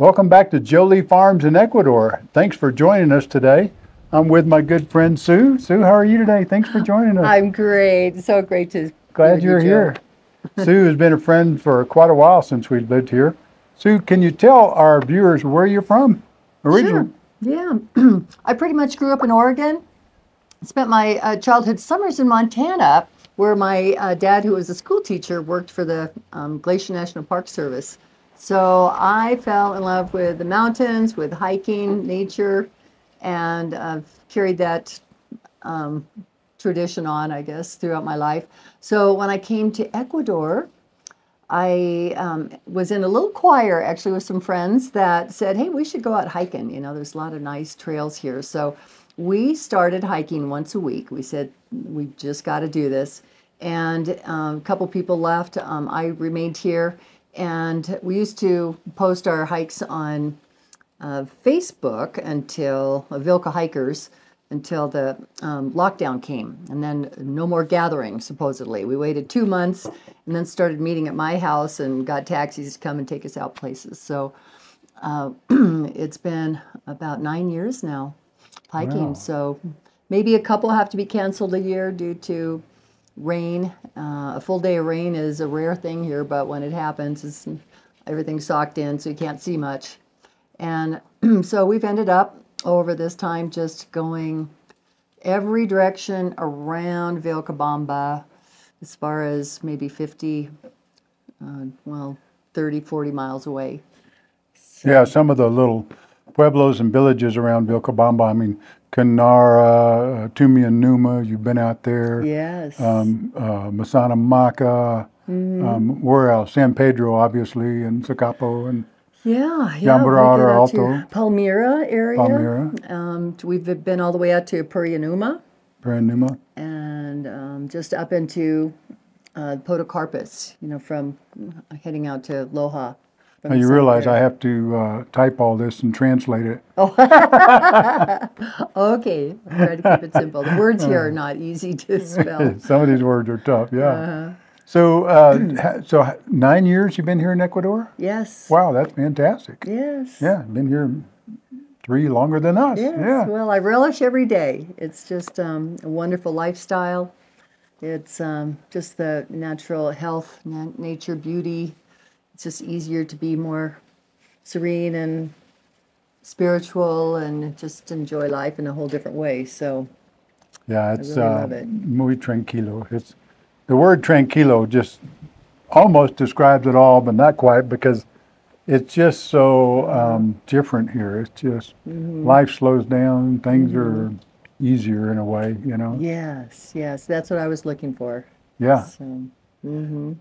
Welcome back to JoLi Farms in Ecuador. Thanks for joining us today. I'm with my good friend Sue. Sue, how are you today? Thanks for joining us. I'm great. It's so great to be with you, Joe. Glad you're here. Sue has been a friend for quite a while since we lived here. Sue, can you tell our viewers where you're from originally? Sure. Yeah. I pretty much grew up in Oregon. Spent my childhood summers in Montana, where my dad, who was a school teacher, worked for the Glacier National Park Service. So I fell in love with the mountains, with hiking, nature, and I've carried that tradition on, I guess, throughout my life. So when I came to Ecuador, I was in a little choir, actually, with some friends that said, hey, we should go out hiking. You know, there's a lot of nice trails here. So we started hiking once a week. We said, we just got to do this. And a couple people left. I remained here. And we used to post our hikes on Facebook until Vilca Hikers, until the lockdown came. And then no more gathering, supposedly. We waited 2 months and then started meeting at my house and got taxis to come and take us out places. So it's been about 9 years now. Hiking, wow. So maybe a couple have to be canceled a year due to rain. A full day of rain is a rare thing here, but when it happens, it's, everything's socked in, so you can't see much. And so we've ended up over this time just going every direction around Vilcabamba, as far as maybe 30, 40 miles away. So. Yeah, some of the little pueblos and villages around Vilcabamba. I mean, Canara, Tumianuma, you've been out there. Yes. Masanamaka, where else? San Pedro, obviously, and Zacapo, and Yambarada Alto. Palmyra area. Palmyra. We've been all the way out to Purianuma. Purianuma. And just up into Podocarpus, you know, from heading out to Loja. Now you realize I have to type all this and translate it. Oh, okay. I'll try to keep it simple. The words here are not easy to spell. Some of these words are tough, yeah. So, so 9 years you've been here in Ecuador? Yes. Wow, that's fantastic. Yes. Yeah, been here 3 longer than us. Yes. Yeah. Well, I relish every day. It's just a wonderful lifestyle. It's just the natural health, nature, beauty. It's just easier to be more serene and spiritual and just enjoy life in a whole different way. So yeah, it's I really love it. Muy tranquilo. It's the word tranquilo just almost describes it all, but not quite, because it's just so different here. It's just life slows down, things are easier in a way, you know. Yes, yes, that's what I was looking for. Yeah. So.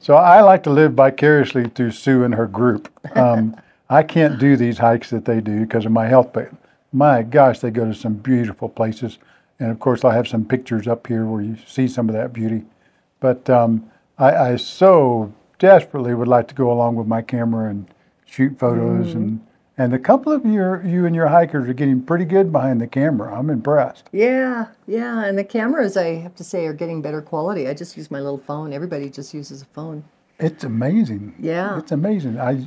So I like to live vicariously through Sue and her group. I can't do these hikes that they do because of my health, but my gosh, they go to some beautiful places. And of course, I have some pictures up here where you see some of that beauty. But I so desperately would like to go along with my camera and shoot photos. And a couple of you and your hikers are getting pretty good behind the camera. I'm impressed. Yeah, yeah. And the cameras, I have to say, are getting better quality. I just use my little phone. Everybody just uses a phone. It's amazing. Yeah. It's amazing. I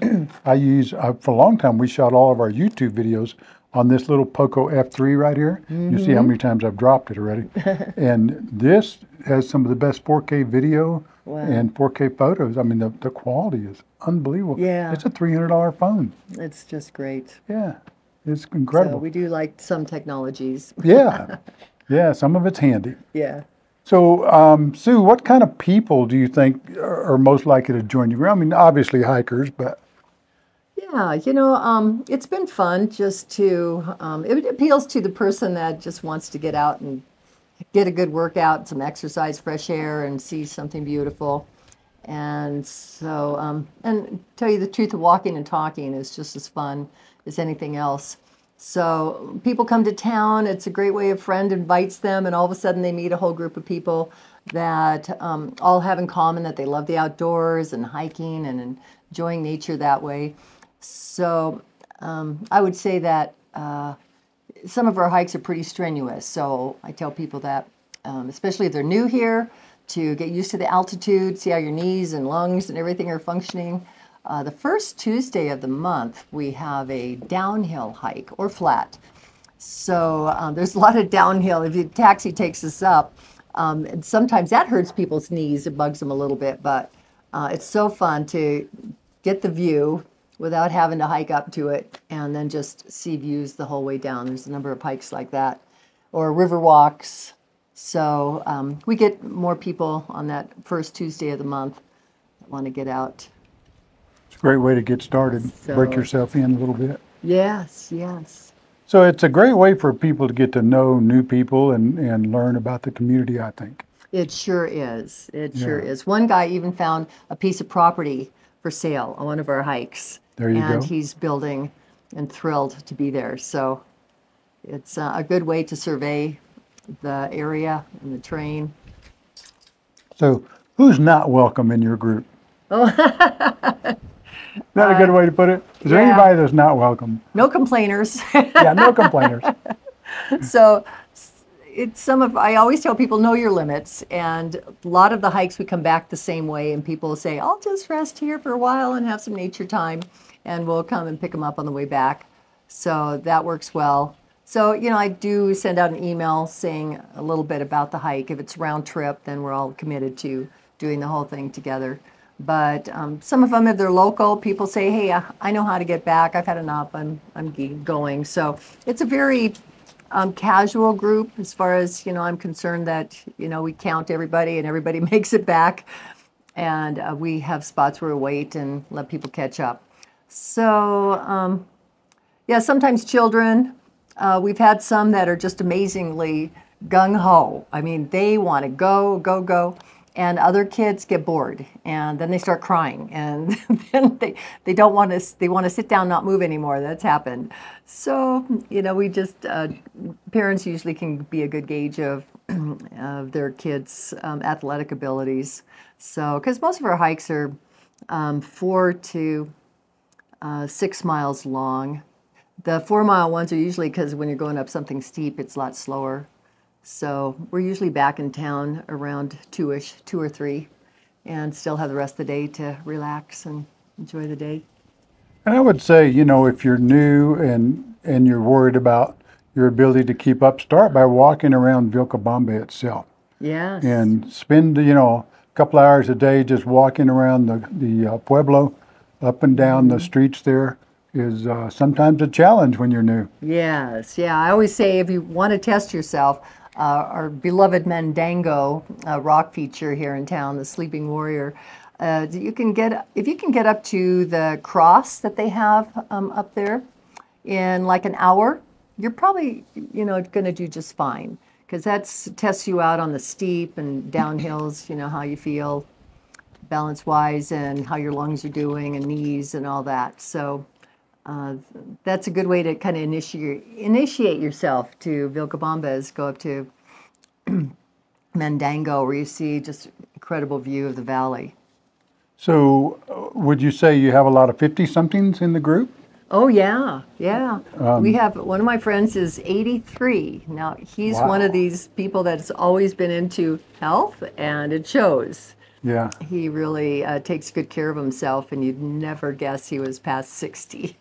for a long time, we shot all of our YouTube videos on this little Poco F3 right here. You see how many times I've dropped it already. And this has some of the best 4K video and 4K photos. I mean, the quality is unbelievable. Yeah. It's a $300 phone. It's just great. Yeah. It's incredible. So we do like some technologies. Yeah. Yeah, some of it's handy. Yeah. So, Sue, what kind of people do you think are most likely to join you? I mean, obviously hikers, but... Yeah, you know, it's been fun just to, it appeals to the person that just wants to get out and get a good workout, some exercise, fresh air, and see something beautiful. And so, and tell you the truth, walking and talking is just as fun as anything else. So people come to town, it's a great way a friend invites them, and all of a sudden they meet a whole group of people that all have in common that they love the outdoors and hiking and enjoying nature that way. So I would say that some of our hikes are pretty strenuous. So I tell people that, especially if they're new here, to get used to the altitude, see how your knees and lungs and everything are functioning. The first Tuesday of the month, we have a downhill hike or flat. So there's a lot of downhill. If your taxi takes us up, and sometimes that hurts people's knees. It bugs them a little bit, but it's so fun to get the view without having to hike up to it and then just see views the whole way down. There's a number of hikes like that, or river walks. So we get more people on that first Tuesday of the month that want to get out. It's a great way to get started, so, break yourself in a little bit. Yes, yes. So it's a great way for people to get to know new people and learn about the community, I think. It sure is. It sure is. One guy even found a piece of property for sale on one of our hikes. There you go. And he's building and thrilled to be there. So it's a good way to survey the area and the terrain. So who's not welcome in your group? Oh, not a good way to put it. Is there anybody that's not welcome? No complainers. Yeah, no complainers. So it's I always tell people, know your limits. And a lot of the hikes, we come back the same way, and people say, I'll just rest here for a while and have some nature time, and we'll come and pick them up on the way back. So that works well. So, you know, I do send out an email saying a little bit about the hike. If it's round trip, then we're all committed to doing the whole thing together. But some of them, if they're local, people say, hey, I know how to get back. I've had enough. I'm going. So it's a very casual group as far as, you know, I'm concerned that, you know, we count everybody and everybody makes it back. And we have spots where we wait and let people catch up. So, yeah, sometimes children. We've had some that are just amazingly gung-ho. I mean, they want to go, go, go. And other kids get bored, and then they start crying, and then they don't want to, they want to sit down, not move anymore. That's happened. So, you know, we just, parents usually can be a good gauge of, their kids' athletic abilities. So, because most of our hikes are 4 to 6 miles long. The 4-mile ones are usually because when you're going up something steep, it's a lot slower. So we're usually back in town around 2-ish, 2 or 3, and still have the rest of the day to relax and enjoy the day. And I would say, you know, if you're new and you're worried about your ability to keep up, start by walking around Vilcabamba itself. Yes. And spend, you know, a couple hours a day just walking around the pueblo, up and down the streets there. Is sometimes a challenge when you're new. Yes, yeah. I always say if you want to test yourself, our beloved Mandango rock feature here in town, the Sleeping Warrior, if you can get up to the cross that they have up there in like an hour, you're probably, you know, going to do just fine, because that's tests you out on the steep and downhills, you know, how you feel balance-wise and how your lungs are doing and knees and all that. So. That's a good way to kind of initiate yourself to Vilcabamba, is go up to Mandango, where you see just incredible view of the valley. So would you say you have a lot of 50-somethings in the group? Oh, yeah, yeah. We have, one of my friends is 83. Now, he's one of these people that's always been into health, and it shows. Yeah. He really takes good care of himself, and you'd never guess he was past 60.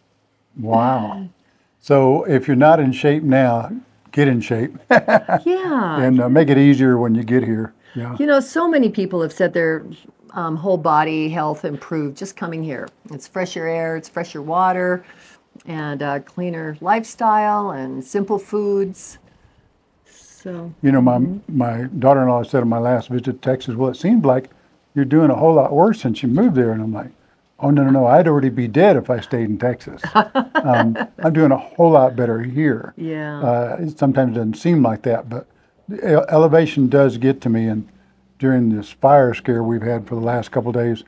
Wow. So if you're not in shape now, get in shape. Yeah. And make it easier when you get here. Yeah. You know, so many people have said their whole body health improved just coming here. It's fresher air, it's fresher water, and cleaner lifestyle, and simple foods. So. You know, my daughter-in-law said on my last visit to Texas, well, it seemed like you're doing a whole lot worse since you moved there. And I'm like, oh, no, no, no, I'd already be dead if I stayed in Texas. I'm doing a whole lot better here. Yeah. It sometimes doesn't seem like that, but the elevation does get to me. And during this fire scare we've had for the last couple of days,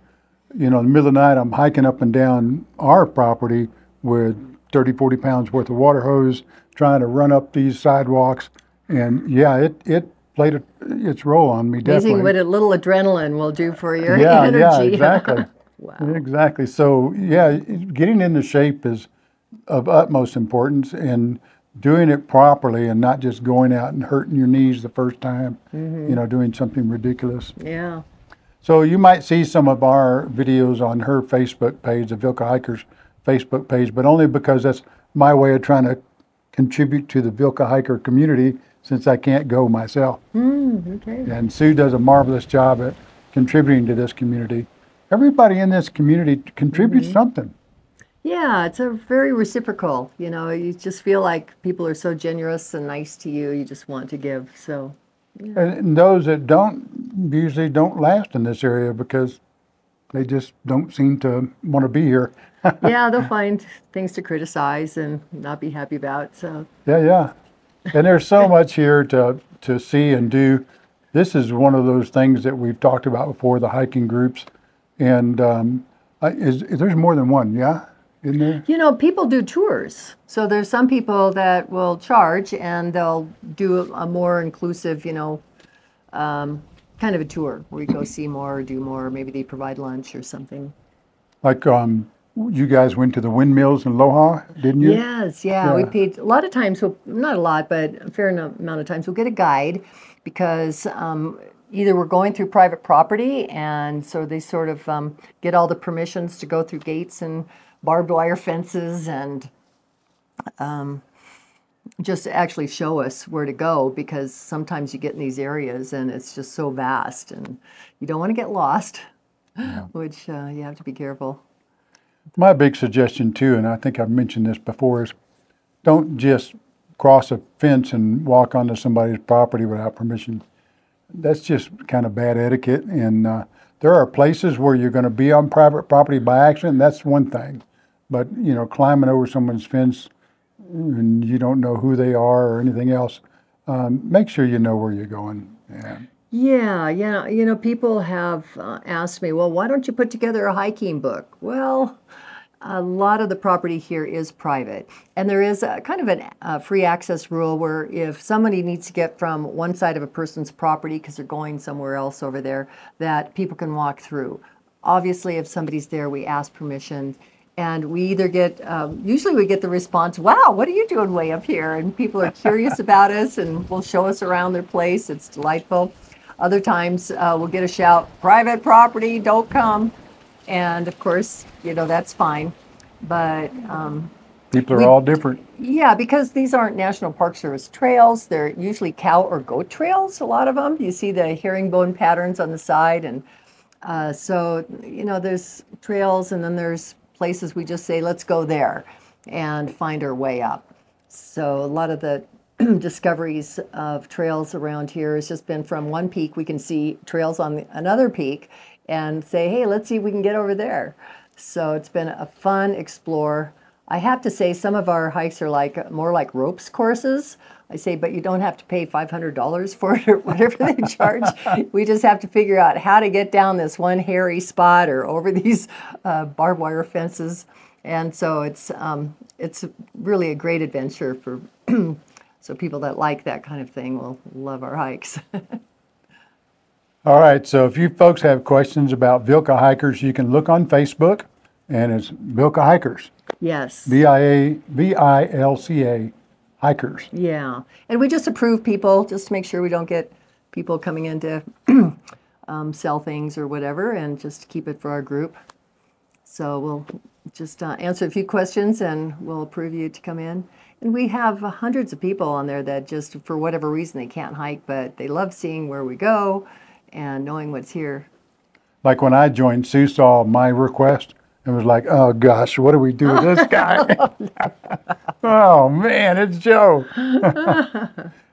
you know, in the middle of the night, I'm hiking up and down our property with 30, 40 pounds worth of water hose, trying to run up these sidewalks. And yeah, it played its role on me, definitely. Amazing what a little adrenaline will do for your energy. Yeah, exactly. Wow. Exactly. So, yeah, getting into shape is of utmost importance, and doing it properly and not just going out and hurting your knees the first time, you know, doing something ridiculous. Yeah. So you might see some of our videos on her Facebook page, the Vilca Hikers Facebook page, but only because that's my way of trying to contribute to the Vilca hiker community since I can't go myself. Okay. And Sue does a marvelous job at contributing to this community. Everybody in this community contributes something. Yeah, it's a very reciprocal, you know, you just feel like people are so generous and nice to you, you just want to give, so. Yeah. And those that don't, usually don't last in this area because they just don't seem to want to be here. Yeah, they'll find things to criticize and not be happy about, so. Yeah, yeah. And there's so much here to see and do. This is one of those things that we've talked about before, the hiking groups. And there's more than one, yeah? Isn't there? You know, people do tours. So there's some people that will charge and they'll do a more inclusive, you know, kind of a tour where you go see more, do more, maybe they provide lunch or something. Like you guys went to the windmills in Loja, didn't you? Yes, yeah. We paid a lot of times, well, not a lot, but a fair amount of times. We'll get a guide because either we're going through private property and so they sort of get all the permissions to go through gates and barbed wire fences and just actually show us where to go, because sometimes you get in these areas and it's just so vast and you don't want to get lost, which you have to be careful. My big suggestion too, and I think I've mentioned this before, is don't just cross a fence and walk onto somebody's property without permission. That's just kind of bad etiquette, and there are places where you're going to be on private property by accident, that's one thing. But, you know, climbing over someone's fence and you don't know who they are or anything else, make sure you know where you're going. Yeah. You know, people have asked me, well, why don't you put together a hiking book? Well, a lot of the property here is private. And there is a kind of a free access rule where if somebody needs to get from one side of a person's property because they're going somewhere else over there, that people can walk through. Obviously, if somebody's there, we ask permission. And we either get, usually we get the response, wow, what are you doing way up here? And people are curious about us and will show us around their place. It's delightful. Other times we'll get a shout, private property, don't come. And of course, you know, that's fine, but people are all different. Yeah, because these aren't National Park Service trails. They're usually cow or goat trails, a lot of them. You see the herringbone patterns on the side, and so, you know, there's trails, and then there's places we just say, let's go there and find our way up. So a lot of the discoveries of trails around here has just been from one peak. We can see trails on another peak and say, hey, let's see if we can get over there. So it's been a fun explore. I have to say some of our hikes are like more like ropes courses. I say, but you don't have to pay $500 for it or whatever they charge. We just have to figure out how to get down this one hairy spot or over these barbed wire fences. And so it's really a great adventure for so people that like that kind of thing will love our hikes. All right, so if you folks have questions about Vilca Hikers, you can look on Facebook, and it's Vilca Hikers. Yes. V-I-L-C-A Hikers. Yeah, and we just approve people just to make sure we don't get people coming in to sell things or whatever, and just keep it for our group. So we'll just answer a few questions, and we'll approve you to come in. And we have hundreds of people on there that just, for whatever reason, they can't hike, but they love seeing where we go and knowing what's here. Like when I joined, Sue saw my request and was like, oh gosh, what do we do with this guy? Oh man, it's Joe.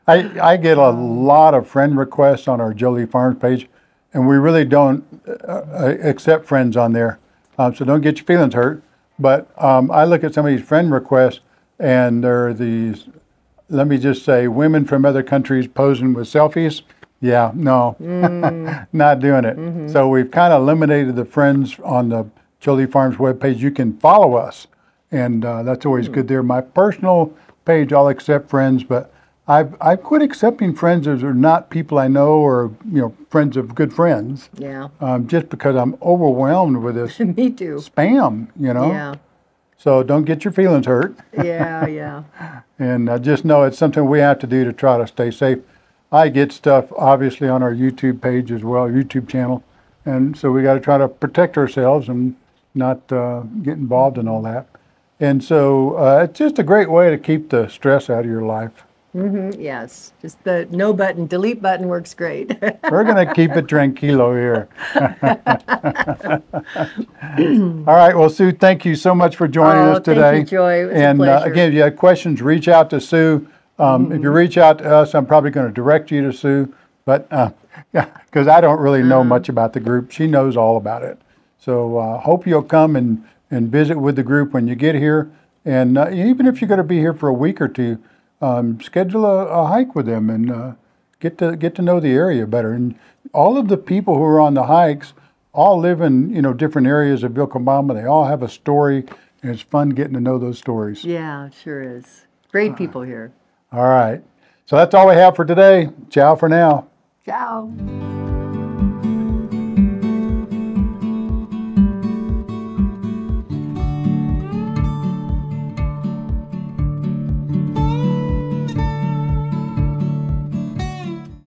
I get a lot of friend requests on our JoLi Farms page, and we really don't accept friends on there. So don't get your feelings hurt. But I look at some of these friend requests, and there are these, let me just say, women from other countries posing with selfies. Yeah, no, not doing it. So we've kind of eliminated the friends on the JoLi Farms webpage. You can follow us, and that's always good there. My personal page, I'll accept friends, but I've quit accepting friends that are not people I know or, you know, friends of good friends. Yeah. Just because I'm overwhelmed with this Me too. Spam, you know. Yeah. So don't get your feelings hurt. Yeah, yeah. And I just know it's something we have to do to try to stay safe. I get stuff, obviously, on our YouTube page as well, YouTube channel, And so we got to try to protect ourselves and not get involved in all that. And so it's just a great way to keep the stress out of your life. Mm-hmm, yes, just the no button, delete button works great. We're going to keep it tranquilo here. All right, well, Sue, thank you so much for joining us today. Thank you, Joy. It was a pleasure. Again, if you have questions, reach out to Sue. If you reach out to us, I'm probably going to direct you to Sue, but because I don't really know much about the group. She knows all about it. So hope you'll come and visit with the group when you get here. And even if you're going to be here for a week or two, schedule a hike with them and get to know the area better. And all of the people who are on the hikes all live in different areas of Vilcabamba. They all have a story, and it's fun getting to know those stories. Yeah, it sure is. Great people here. All right. So that's all we have for today. Ciao for now. Ciao.